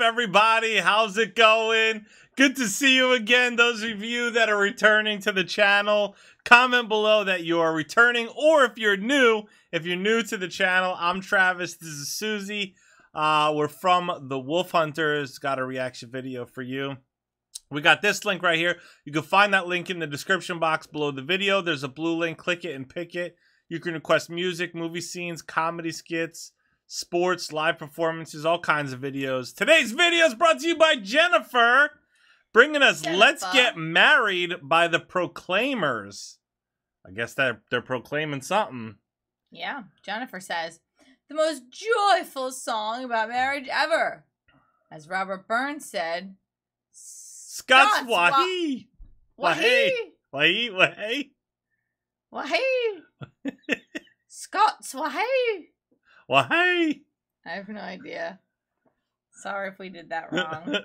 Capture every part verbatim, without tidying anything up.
up, everybody? How's it going? Good to see you again. Those of you that are returning to the channel, comment below that you are returning, or if you're new, if you're new to the channel, I'm Travis, this is Susie. Uh, we're from the Wolf HunterZ, got a reaction video for you. We got this link right here. You can find that link in the description box below the video. There's a blue link, click it and pick it. You can request music, movie scenes, comedy skits, sports, live performances, all kinds of videos. Today's video is brought to you by Jennifer, bringing us Jennifer. Let's Get Married by the Proclaimers. I guess they're, they're proclaiming something. Yeah, Jennifer says, the most joyful song about marriage ever. As Robert Burns said, Scots Wha Hae. Wha Hae. Wha Hae. Wha Hae. Wha Hae. Scots Wha Hae. Wha Hae. I have no idea. Sorry if we did that wrong.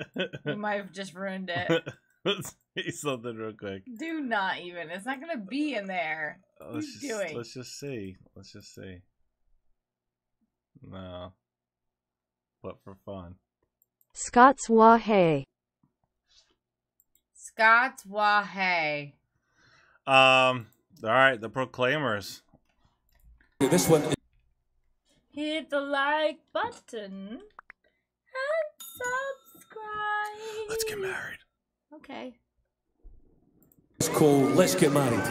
We might have just ruined it. Let's say something real quick. Do not even. It's not going to be in there. What are you doing? Let's just see. Let's just see. No. But for fun. Scots Wha Hae. Scots Wha Hae. Um. All right, the Proclaimers. This one. Hit the like button and subscribe. Let's get married. Okay. It's called Let's Get Married.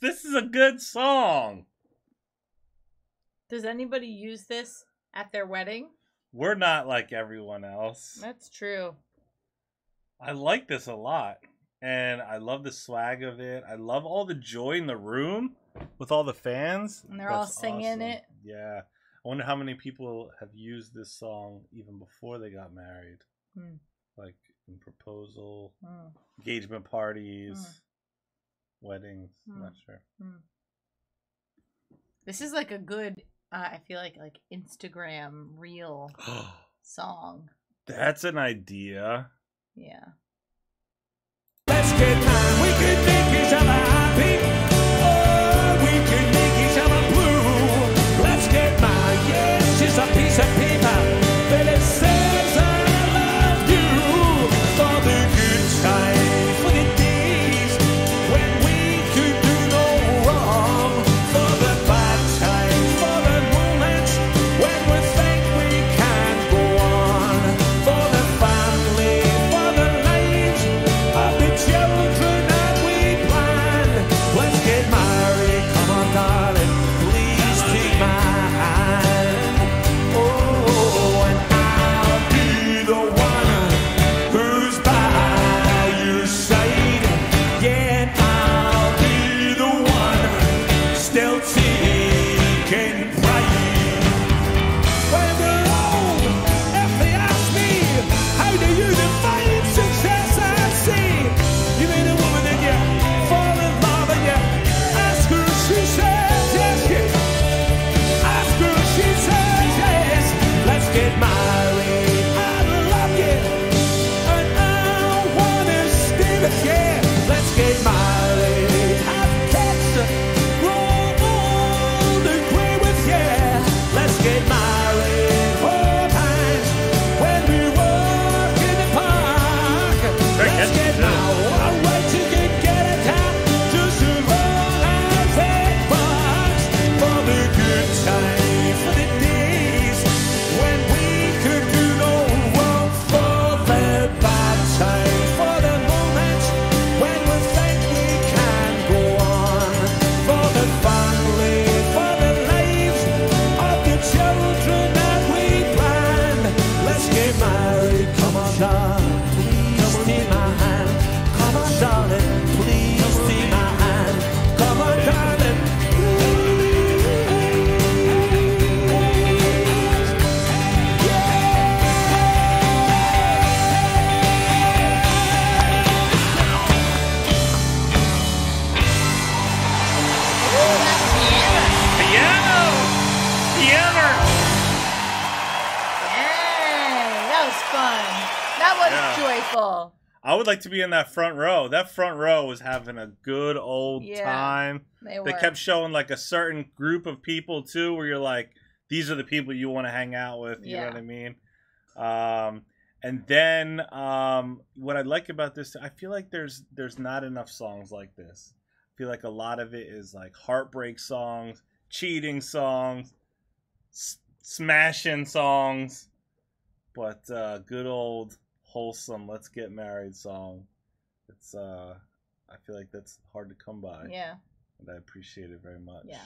This is a good song. Does anybody use this at their wedding? We're not like everyone else. That's true. I like this a lot. And I love the swag of it. I love all the joy in the room with all the fans. And they're That's all singing awesome. It. Yeah. I wonder how many people have used this song even before they got married. Mm. Like in proposal, mm. engagement parties. Mm. Weddings, I'm hmm. not sure. Hmm. This is like a good, uh, I feel like, like Instagram reel song. That's an idea. Yeah. Let's get married. We could make each other happy, or we could make each other blue. Let's get married. Yes, she's a piece of paper, but it says I love you for the good time. Life Like to be in that front row. That front row was having a good old yeah, time. They, they kept showing like a certain group of people too, where you're like, these are the people you want to hang out with. You yeah. know what I mean? Um, and then um, what I like about this, I feel like there's there's not enough songs like this. I feel like a lot of it is like heartbreak songs, cheating songs, s smashing songs, but uh, good old wholesome Let's Get Married song. It's uh I feel like that's hard to come by. Yeah. And I appreciate it very much. Yeah.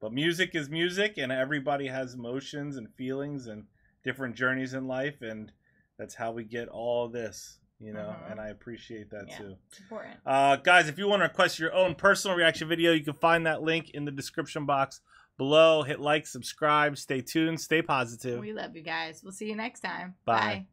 But music is music, and everybody has emotions and feelings and different journeys in life, and that's how we get all this, you know, mm-hmm. and I appreciate that yeah, too. It's important. Uh guys, if you want to request your own personal reaction video, you can find that link in the description box below. Hit like, subscribe, stay tuned, stay positive. We love you guys. We'll see you next time. Bye. Bye.